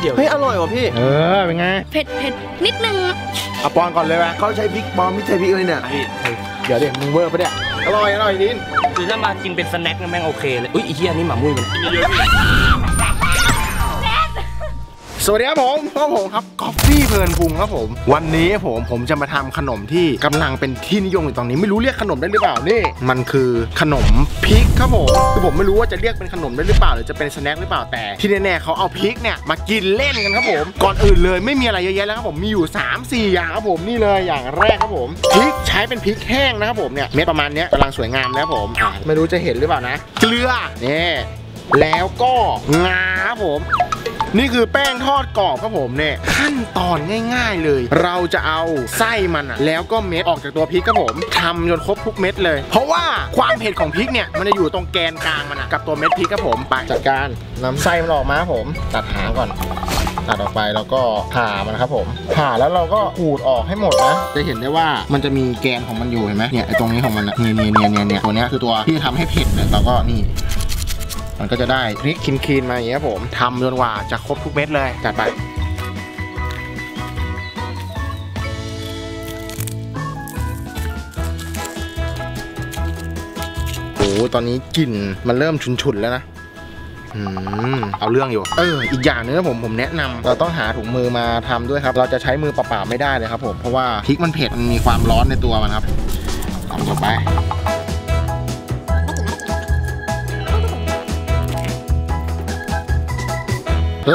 เดี๋ยวเฮ้ยอร่อยว่ะพี่เป็นไงเผ็ดเผ็ดนิดนึงเอาปอนก่อนเลยไหมเขาใช้พริกปอนไม่ใช่พริกเลยเนี่ยเดี๋ยวเดี๋ยวมึงเวอร์ปะเนี่ยอร่อยอร่อยนิดคือถ้ามากินเป็นสแน็คแม่งโอเคเลยอุ้ยอีเทียนี่หมามุ้ยมันสวัสดีครับผมก็ผมครับ Golfy Pleun Pung ครับผมวันนี้ผมจะมาทำขนมที่กำลังเป็นที่นิยมอยู่ตอนนี้ไม่รู้เรียกขนมได้หรือเปล่านี่มันคือขนมพริกครับผมคือผมไม่รู้ว่าจะเรียกเป็นขนมได้หรือเปล่าหรือจะเป็นสแน็คหรือเปล่าแต่ที่แน่ๆเขาเอาพริกเนี่ยมากินเล่นกันครับผมก่อนอื่นเลยไม่มีอะไรเยอะแยะแล้วครับผมมีอยู่ 3-4 อย่างครับผมนี่เลยอย่างแรกครับผมพริกใช้เป็นพริกแห้งนะครับผมเนี่ยเม็ดประมาณนี้กำลังสวยงามนะครับผมไม่รู้จะเห็นหรือเปล่านะเกลือนี่แล้วก็งาครับผมนี่คือแป้งทอดกรอบครับผมเนี่ยขั้นตอนง่ายๆเลยเราจะเอาไส้มันอะแล้วก็เม็ดออกจากตัวพริกครับผมทำจนครบทุกเม็ดเลยเพราะว่าความเผ็ดของพริกเนี่ยมันจะอยู่ตรงแกนกลางมันอะกับตัวเม็ดพริกครับผมไปจัดการนำไส้มันออกมาครับผมตัดหางก่อนตัดออกไปแล้วก็ผ่ามันครับผมผ่าแล้วเราก็ขูดออกให้หมดนะจะเห็นได้ว่ามันจะมีแกนของมันอยู่เห็นไหมเนี่ยไอ้ตรงนี้ของมันเนี่ยเนี่ยตัวนี้คือตัวที่ทำให้เผ็ดเนี่ยเราก็นี่มันก็จะได้พริกคลีนๆมาอย่างเงี้ยผมทำจนกว่าจะครบทุกเม็ดเลยจัดไปโอ้ตอนนี้กลิ่นมันเริ่มฉุนๆแล้วนะเอาเรื่องอยู่อีกอย่างนึงนะผมแนะนำเราต้องหาถุงมือมาทำด้วยครับเราจะใช้มือเปล่าๆไม่ได้เลยครับผมเพราะว่าพริกมันเผ็ดมันมีความร้อนในตัวมันครับเอาลงไป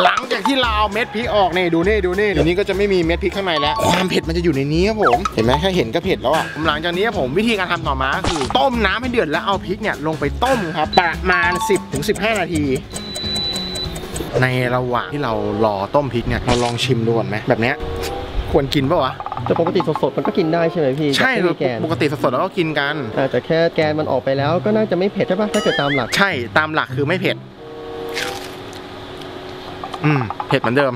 หลังจากที่เราเม็ดพริกออกเนี่ยดูนี่เดี๋ยวนี้ก็จะไม่มีเม็ดพริกข้างในแล้วความเผ็ดมันจะอยู่ในนี้ครับผมเห็นไหมแค่เห็นก็เผ็ดแล้วอ่ะหลังจากนี้ผมวิธีการทำต่อมาคือต้มน้ำให้เดือดแล้วเอาพริกเนี่ยลงไปต้มครับประมาณ 10-15 นาทีในระหว่างที่เรารอต้มพริกเนี่ยเราลองชิมดูก่อนไหมแบบเนี้ยควรกินป่าวะแต่ปกติสดๆมันก็กินได้ใช่ไหมพี่ใช่ปกติสดๆแล้วก็กินกันแต่แค่แกนมันออกไปแล้วก็น่าจะไม่เผ็ดใช่ป่ะถ้าเกิดตามหลักใช่ตามหลักคือไม่เผ็ดเผ็ดเหมือนเดิม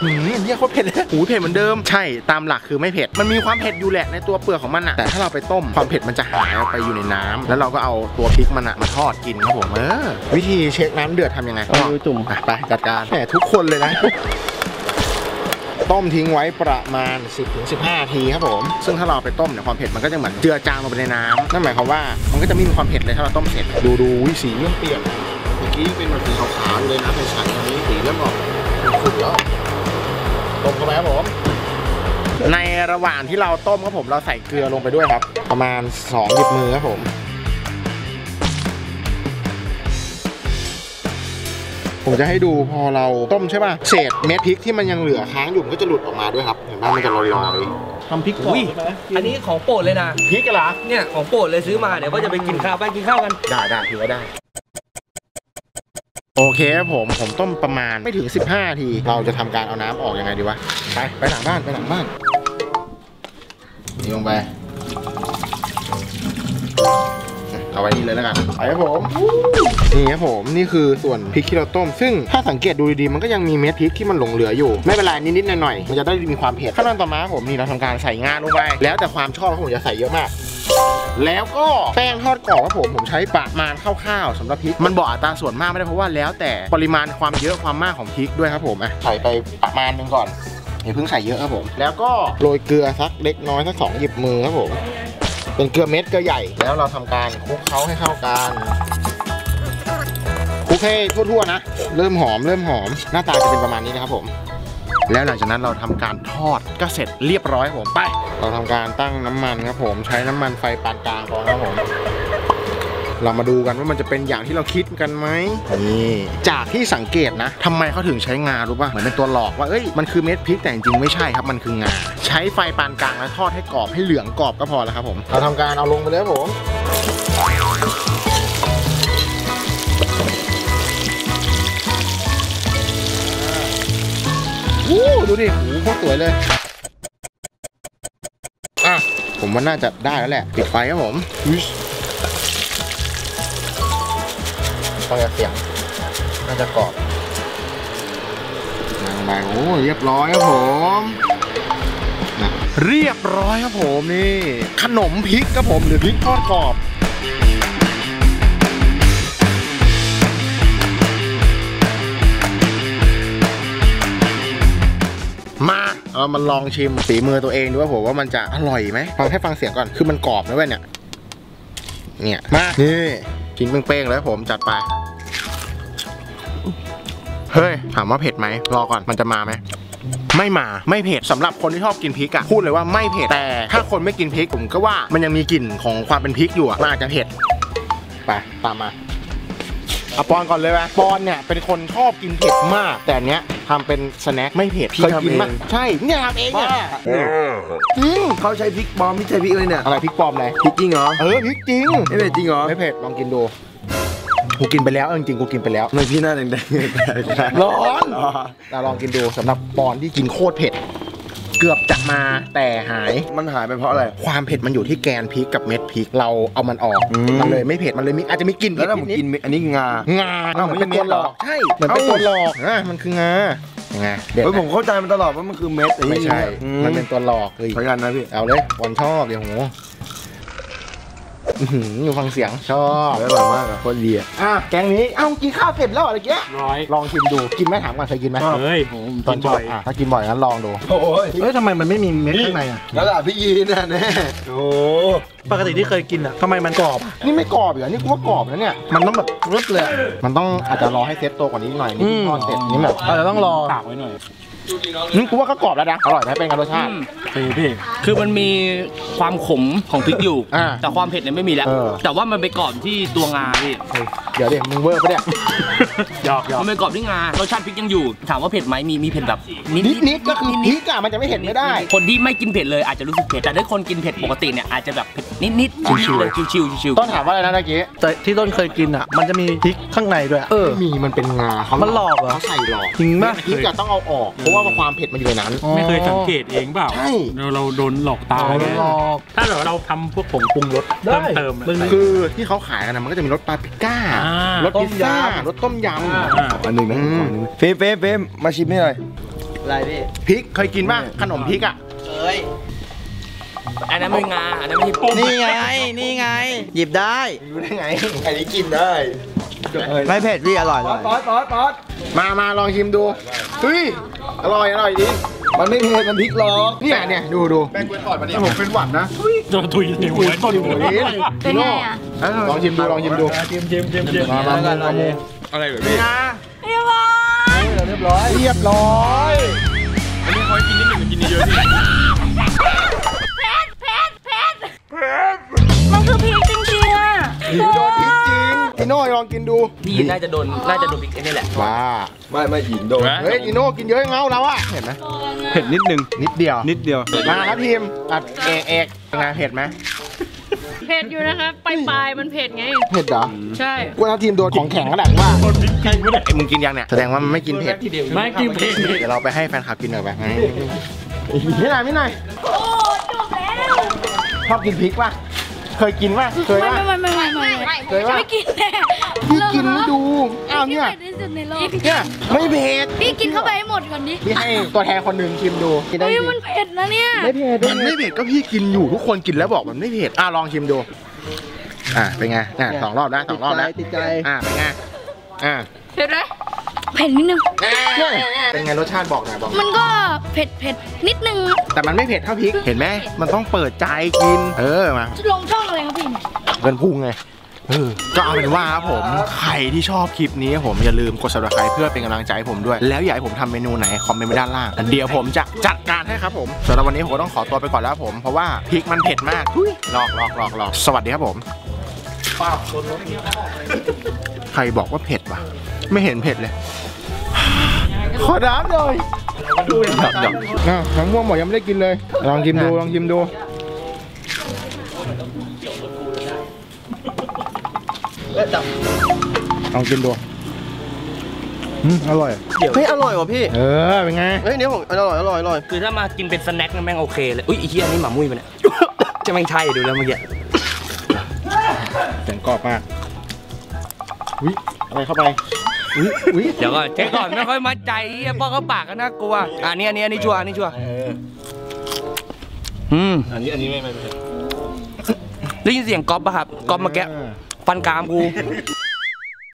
เนี่ยเขาเผ็ดเลยหูเผ็ดเหมือนเดิมใช่ตามหลักคือไม่เผ็ดมันมีความเผ็ดอยู่แหละในตัวเปลือกของมันอะแต่ถ้าเราไปต้มความเผ็ดมันจะหายไปอยู่ในน้ำแล้วเราก็เอาตัวพริกมันอะมาทอดกินครับผมวิธีเช็คน้ำเดือดทำยังไงเอามือจุ่มไปจัดการแหมทุกคนเลยนะต้มทิ้งไว้ประมาณ 10-15 นาทีครับผมซึ่งถ้าเราไปต้มเนี่ยความเผ็ดมันก็จะเหมือนเจือจางลงไปในน้ำนั่นหมายความว่ามันก็จะไม่มีความเผ็ดเลยถ้าเราต้มเสร็จดูสีเริ่มเปลี่ยนเมื่อกี้เป็นแบบสีขาวๆเลยนะเป็นสายนี้สีเริ่มออกขุ่นแล้วต้มเข้าไปครับผมในระหว่างที่เราต้มครับผมเราใส่เกลือลงไปด้วยครับประมาณ2หยิบมือครับผมจะให้ดูพอเราต้มใช่ป่ะเศษเม็ดพริกที่มันยังเหลือค้างอยู่มันก็จะหลุดออกมาด้วยครับเห็นป่ะมันจะลอยๆทำพริกกรอบอันนี้ของโปรดเลยนะพริกกะลาเนี่ยของโปรดเลยซื้อมาเดี๋ยวก็จะไปกินข้าวไปกินข้าวกันได้ถือว่าได้โอเคครับผมต้มประมาณไม่ถึง15นาทีเราจะทำการเอาน้ำออกยังไงดีวะไปหลังบ้านนี่ลงไปเอาไว้นี่เลยแล้วกันไปครับผมนี่ครับผมนี่คือส่วนพริกที่เราต้มซึ่งถ้าสังเกตดูดีๆมันก็ยังมีเม็ดพริกที่มันหลงเหลืออยู่ไม่เป็นไรนิดๆหน่อยๆมันจะได้มีความเผ็ดขั้นตอนต่อมาผมนี่เราทำการใส่งาลงไปแล้วแต่ความชอบผมจะใส่เยอะมากแล้วก็แป้งทอดกรอบครับผมใช้ประมาณคร่าวๆสำหรับพริกมันบอกอัตราส่วนมากไม่ได้เพราะว่าแล้วแต่ปริมาณความเยอะความมากของพริกด้วยครับผมใส่ไปประมาณนึงก่อนอย่าเพิ่งใส่เยอะครับผมแล้วก็โรยเกลือสักเล็กน้อยสัก2หยิบมือครับผมเป็นเกลือเม็ดเกลือใหญ่แล้วเราทำการคลุกเคล้าให้เข้ากันคลุกให้ทั่วๆนะเริ่มหอมหน้าตาจะเป็นประมาณนี้นะครับผมแล้วหลังจากนั้นเราทำการทอดก็เสร็จเรียบร้อยผมไปเราทำการตั้งน้ำมันครับผมใช้น้ำมันไฟปานกลางพอครับผมเรามาดูกันว่ามันจะเป็นอย่างที่เราคิดกันไหมนี่จากที่สังเกตนะทำไมเขาถึงใช้งารู้ป่ะเหมือนเป็นตัวหลอกว่าเอ้ยมันคือเม็ดพริกแต่จริงไม่ใช่ครับมันคืองาใช้ไฟปานกลางแล้วทอดให้กรอบให้เหลืองกรอบก็พอแล้วครับผมเราทำการเอาลงไปเลยครับผมดูดิหูโคตรสวยเลยผมว่าน่าจะได้แล้วแหละปิดไฟครับผมต้องอย่าเสียงน่าจะกรอบลงไปโอ้เรียบร้อยครับผมเรียบร้อยครับผมนี่ขนมพริกครับผมหรือพริกทอดกรอบ เรามาลองชิมฝีมือตัวเองดูว่าผมว่ามันจะอร่อยไหมฟังให้ฟังเสียงก่อนคือมันกรอบนะเว้ยเนี่ยมานี่ชิ้นเป้งๆเลยผมจัดไปเฮ้ยถามว่าเผ็ดไหมรอก่อนมันจะมาไหมไม่มาไม่เผ็ดสำหรับคนที่ชอบกินพริกอะพูดเลยว่าไม่เผ็ดแต่ถ้าคนไม่กินพริกผมก็ว่ามันยังมีกลิ่นของความเป็นพริกอยู่มันอาจจะเผ็ดไปตามมาปอนก่อนเลยไหมปอนเนี่ยเป็นคนชอบกินเผ็ดมากแต่เนี้ยทำเป็นสแน็คไม่เผ็ดพี่ทำเองใช่เนี่ยทำเองเขาใช้พริกปลอมไม่ใช่พริกเลยเนี่ยอะไรพริกปลอมเลยพริกจริงเหรอพริกจริงไม่เผ็ดจริงเหรอไม่เผ็ดลองกินดูกูกินไปแล้วจริงๆกูกินไปแล้วไม่พี่หน้าแดงๆร้อนเราลองกินดูสำหรับปอนที่กินโคตรเผ็ดเกือบจะมาแต่หายมันหายไปเพราะอะไรความเผ็ดมันอยู่ที่แกนพริกกับเม็ดพริกเราเอามันออกมันเลยไม่เผ็ดมันเลยมีอาจจะมีกลิ่นแล้วผมกินอันนี้งาเหมือนเป็นตัวหลอกใช่เหมือนเป็นตัวหลอกมันคืองาเดี๋ยวผมเข้าใจมันตลอดว่ามันคือเม็ดไม่ใช่มันเป็นตัวหลอกเลยพยานนะพี่เอาเลยปอนชอบเดี๋ยวโหอยู่ฟังเสียงชอบอร่อยมากโคตรดีอ่ะแกงนี้เอ้ากินข้าวเสร็จแล้วอะไรเงี้ยลองชิมดูกินไหมถามก่อนเคยกินไหมเฮ้ยผมกินบ่อยอ่ะถ้ากินบ่อยงั้นลองดูโอ้ยเฮ้ยทำไมมันไม่มีเม็ดข้างในอ่ะแล้วล่ะพี่ยีน่ะแน่โอ้ปกติที่เคยกินอ่ะทำไมมันกรอบนี่ไม่กรอบอยู่นี่กูว่ากรอบนะเนี่ยมันต้องแบบรึบเลยมันต้องอาจจะรอให้เซ็ตตัวกว่านี้หน่อยนี่พอเสร็จนี่แบบเราต้องรอตากไว้หน่อยนี่กูว่าก็กรอบแล้วนะอร่อยไหมเป็นรสชาติพี่คือมันมีความขมของพริกอยู่แต่ความเผ็ดเนี่ยไม่มีแล้วแต่ว่ามันไปกรอบที่ตัวงาพี่เดี๋ยวเดี๋ยวมึงเวอร์ปะเนี่ยหยอกมันไปกรอบที่งารสชาติพริกยังอยู่ถามว่าเผ็ดไหมมีเผ็ดแบบนิดก็คือนิดอะมันจะไม่เผ็ดไม่ได้คนที่ไม่กินเผ็ดเลยอาจจะรู้สึกเผ็ดแต่ถ้าคนกินเผ็ดปกติเนี่ยอาจจะแบบเผ็ดนิดชิวๆต้นถามว่าอะไรนะเมื่อกี้ที่ต้นเคยกินอะมันจะมีพริกข้างในด้วยมีมันเป็นงามันหลอกเหรอเขาใส่หลอกจริงมากพริกอะต้องเอาออกว่าความเผ็ดมันอยู่ในนั้นไม่เคยสังเกตเองเปล่าเราโดนหลอกตาถ้าเราทำพวกผงปรุงรสเพิ่มเติมคือที่เขาขายกันมันก็จะมีรสปาปริก้ารสพิซซ่ารสต้มยำอันหนึ่งนะเฟมมาชิมนี่เลยอะไรพี่พริกเคยกินป่ะขนมพริกอ่ะเคยอันนั้นไม่งาอันนั้นไม่ปุ่มนี่ไงหยิบได้รู้ได้ไงอันนี้กินได้ไม่เผ็ดพี่อร่อยเลยป๊อดมาลองชิมดูเฮ้ยอร่อยดิมันไม่เผ็ดมันพริกหรอกเนี่ยดูแป้งกล้วยทอดมาดิผมเป็นหวัดนะถุยถุยเป็นไงอ่ะลองชิมดูเจมอะไรแบบนี้นะเรียบร้อยอันนี้คอยกินนิดหนึ่งกินเยอะเผ็ดมันคือพริกจริงๆอ่ะโดนพริกจริงพี่โน่ลองกินดูพี่น่าจะโดนพริกนี่แหละว้าไม่หินโดนเฮ้ยพี่โน่กินเยอะเงาแล้วอ่ะเห็นไหมเผ็ดนิดเดียวมาครับทีมตัดเอกงานเผ็ดไหมเผ็ดอยู่นะครับปลายมันเผ็ดไงเผ็ดเหรอใช่กูเอาทีมโดนของแข็งก็แหละว่าโดนพริกจริงไม่ได้มึงกินยังเนี่ยแสดงว่ามันไม่กินเผ็ดไม่กินเผ็ดเดี๋ยวเราไปให้แฟนคลับกินหน่อยไปไม่หน่อยโอ้จบแล้วชอบกินพริกป่ะเคยกินป่ะไม่เคยป่ะไม่กินแน่พี่กินไม่ดูอ้าวเนี่ยไม่เผ็ดพี่กินเข้าไปให้หมดก่อนดิพี่ให้ตัวแทนคนหนึ่งชิมดูกินได้มันเผ็ดนะเนี่ยไม่เผ็ดก็พี่กินอยู่ทุกคนกินแล้วบอกมันไม่เผ็ดลองชิมดูเป็นไงสองรอบนะติดใจเป็นไงเผ็ดไหมเผ็ดนิดนึงเป็นไงรสชาติบอกหน่อยบอกมันก็เผ็ดนิดนึงแต่มันไม่เผ็ดเท่าพริกเห็นไหมมันต้องเปิดใจกินมาลงช่องอะไรครับพี่เป็นพุงไงก็เอาเป็นว่าครับผมใครที่ชอบคลิปนี้ผมอย่าลืมกด subscribe เพื่อเป็นกำลังใจให้ผมด้วยแล้วอยากให้ผมทำเมนูไหนคอมเมนต์ไว้ด้านล่างเดี๋ยวผมจะจัดการให้ครับผมสำหรับวันนี้ผมก็ต้องขอตัวไปก่อนแล้วผมเพราะว่าพริกมันเผ็ดมากหลอกสวัสดีครับผมใครบอกว่าเผ็ดวะไม่เห็นเผ็ดเลยขอน้ำเลยทั้งม่วงหมดยังไม่ได้กินเลยลองชิมดูลองกินดูอร่อยเฮ้ยอร่อยว่ะพี่เป็นไงเฮ้ยเนี่ยผมอร่อยคือถ้ามากินเป็นสแน็คแม่งโอเคเลยอุ้ยไอ้เหี้ยนี่หม่ามุ้ยมันเนี่ยจะแม่งใช่ดูแล้วเมื่อกี้แข็งกรอบมากอุ้ยอะไรเข้าไปอุ้ยเดี๋ยวก่อนเช็คก่อนไม่ค่อยมั่นใจป้อเขาปากก็น่ากลัวอันนี้ชัวร์อันนี้ไม่ได้ยินเสียงก๊อปป่ะครับก๊อปมาแกะฟันกรามกู